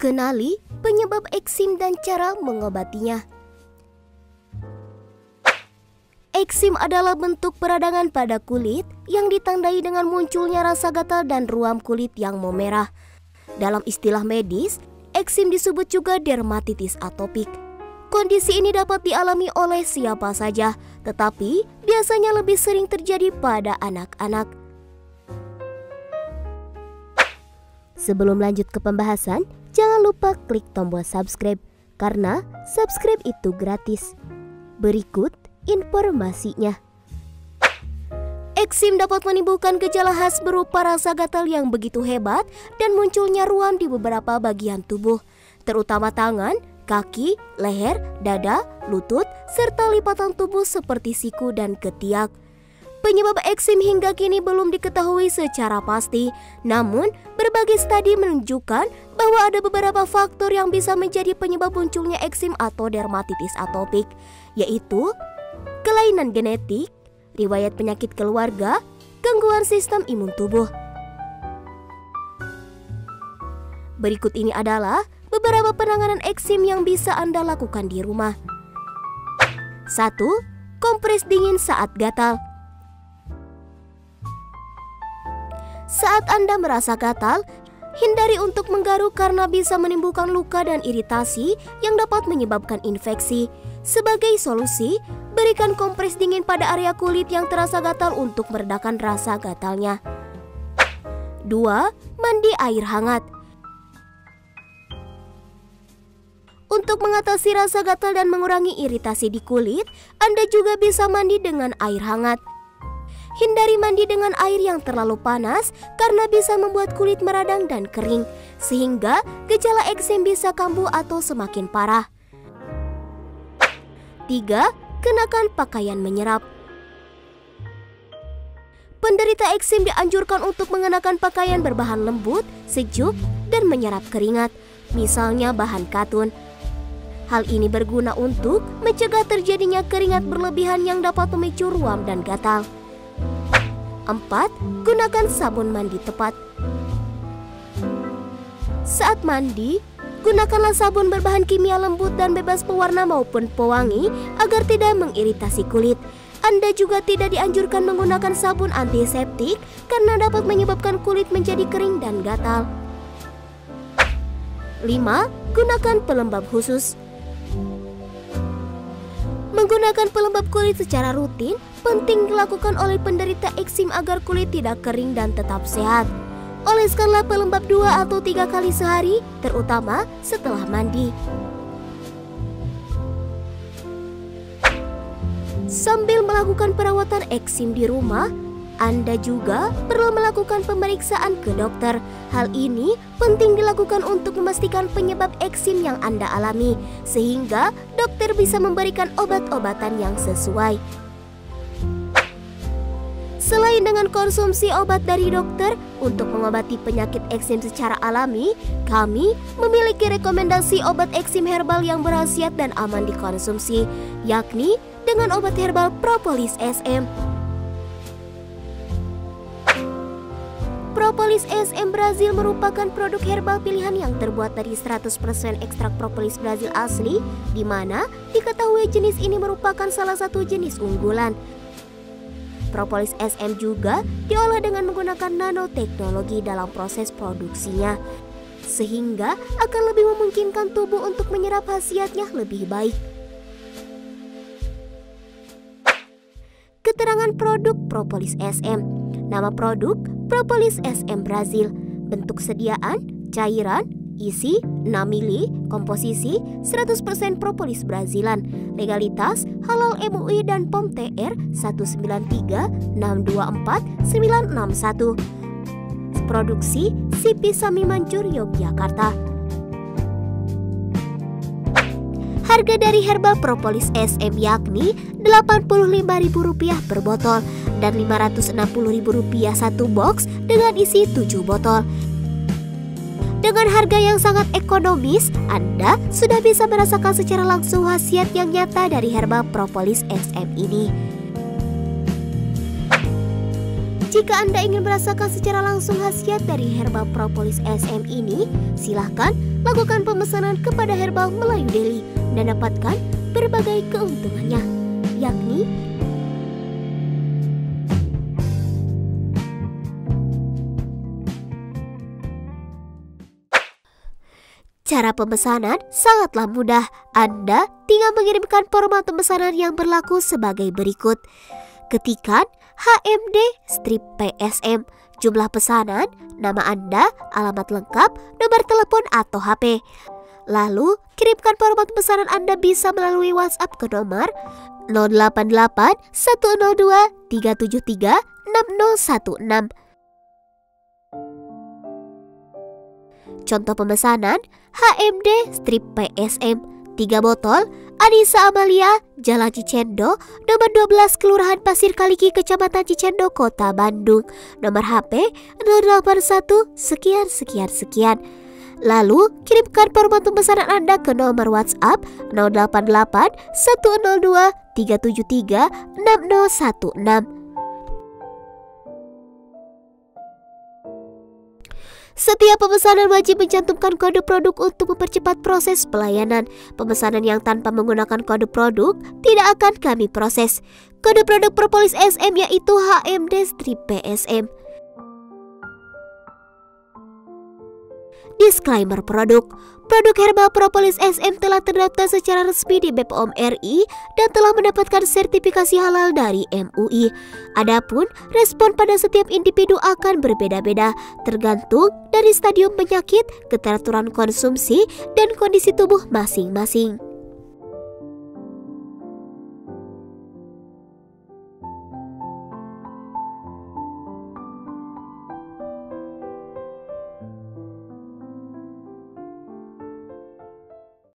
Kenali penyebab eksim dan cara mengobatinya. Eksim adalah bentuk peradangan pada kulit yang ditandai dengan munculnya rasa gatal dan ruam kulit yang memerah. Dalam istilah medis, eksim disebut juga dermatitis atopik. Kondisi ini dapat dialami oleh siapa saja, tetapi biasanya lebih sering terjadi pada anak-anak. Sebelum lanjut ke pembahasan, jangan lupa klik tombol subscribe, karena subscribe itu gratis. Berikut informasinya. Eksim dapat menimbulkan gejala khas berupa rasa gatal yang begitu hebat dan munculnya ruam di beberapa bagian tubuh, terutama tangan, kaki, leher, dada, lutut, serta lipatan tubuh seperti siku dan ketiak. Penyebab eksim hingga kini belum diketahui secara pasti, namun berbagai studi menunjukkan bahwa ada beberapa faktor yang bisa menjadi penyebab munculnya eksim atau dermatitis atopik, yaitu kelainan genetik, riwayat penyakit keluarga, gangguan sistem imun tubuh. Berikut ini adalah beberapa penanganan eksim yang bisa Anda lakukan di rumah. 1. Kompres dingin saat gatal. Saat Anda merasa gatal, hindari untuk menggaruk karena bisa menimbulkan luka dan iritasi yang dapat menyebabkan infeksi. Sebagai solusi, berikan kompres dingin pada area kulit yang terasa gatal untuk meredakan rasa gatalnya. 2. Mandi air hangat. Untuk mengatasi rasa gatal dan mengurangi iritasi di kulit, Anda juga bisa mandi dengan air hangat. Hindari mandi dengan air yang terlalu panas karena bisa membuat kulit meradang dan kering, sehingga gejala eksim bisa kambuh atau semakin parah. 3. Kenakan pakaian menyerap. Penderita eksim dianjurkan untuk mengenakan pakaian berbahan lembut, sejuk, dan menyerap keringat, misalnya bahan katun. Hal ini berguna untuk mencegah terjadinya keringat berlebihan yang dapat memicu ruam dan gatal. 4. Gunakan sabun mandi tepat. Saat mandi, gunakanlah sabun berbahan kimia lembut dan bebas pewarna maupun pewangi agar tidak mengiritasi kulit. Anda juga tidak dianjurkan menggunakan sabun antiseptik karena dapat menyebabkan kulit menjadi kering dan gatal. 5. Gunakan pelembab khusus. Menggunakan pelembab kulit secara rutin penting dilakukan oleh penderita eksim agar kulit tidak kering dan tetap sehat. Oleskanlah pelembab 2 atau 3 kali sehari, terutama setelah mandi. Sambil melakukan perawatan eksim di rumah, Anda juga perlu melakukan pemeriksaan ke dokter. Hal ini penting dilakukan untuk memastikan penyebab eksim yang Anda alami, sehingga dokter bisa memberikan obat-obatan yang sesuai. Selain dengan konsumsi obat dari dokter untuk mengobati penyakit eksim secara alami, kami memiliki rekomendasi obat eksim herbal yang berkhasiat dan aman dikonsumsi, yakni dengan obat herbal Propolis SM. Propolis SM Brazil merupakan produk herbal pilihan yang terbuat dari 100% ekstrak propolis Brazil asli, di mana diketahui jenis ini merupakan salah satu jenis unggulan. Propolis SM juga diolah dengan menggunakan nanoteknologi dalam proses produksinya, sehingga akan lebih memungkinkan tubuh untuk menyerap khasiatnya lebih baik. Keterangan produk Propolis SM. Nama produk Propolis SM Brazil. Bentuk sediaan, cairan, isi 6 mili, komposisi 100% propolis Brazilan, legalitas halal MUI dan POM TR 193 624 961. Produksi Cipisami Mancur, Yogyakarta. Harga dari herbal Propolis SM yakni Rp85.000 per botol dan Rp560.000 satu box dengan isi 7 botol. Dengan harga yang sangat ekonomis, Anda sudah bisa merasakan secara langsung khasiat yang nyata dari herbal Propolis SM ini. Jika Anda ingin merasakan secara langsung khasiat dari herbal Propolis SM ini, silahkan lakukan pemesanan kepada Herbal Melayu Deli dan dapatkan berbagai keuntungannya, yakni cara pemesanan sangatlah mudah. Anda tinggal mengirimkan format pemesanan yang berlaku sebagai berikut. Ketikan HMD-PSM, jumlah pesanan, nama Anda, alamat lengkap, nomor telepon atau HP. Lalu, kirimkan format pesanan Anda bisa melalui WhatsApp ke nomor 088-102-373-6016. Contoh pemesanan HMD-PSM, 3 botol Anissa Amalia, Jalan Cicendo, nomor 12, Kelurahan Pasir Kaliki, Kecamatan Cicendo, Kota Bandung. Nomor HP 081 sekian sekian sekian. Lalu kirimkan format pemesanan Anda ke nomor WhatsApp 088-102-373-6016. Setiap pemesanan wajib mencantumkan kode produk untuk mempercepat proses pelayanan. Pemesanan yang tanpa menggunakan kode produk tidak akan kami proses. Kode produk Propolis SM yaitu HMD-PSM. Disclaimer produk. Produk Herbal Propolis SM telah terdaftar secara resmi di BPOM RI dan telah mendapatkan sertifikasi halal dari MUI. Adapun respon pada setiap individu akan berbeda-beda tergantung dari stadium penyakit, keteraturan konsumsi, dan kondisi tubuh masing-masing.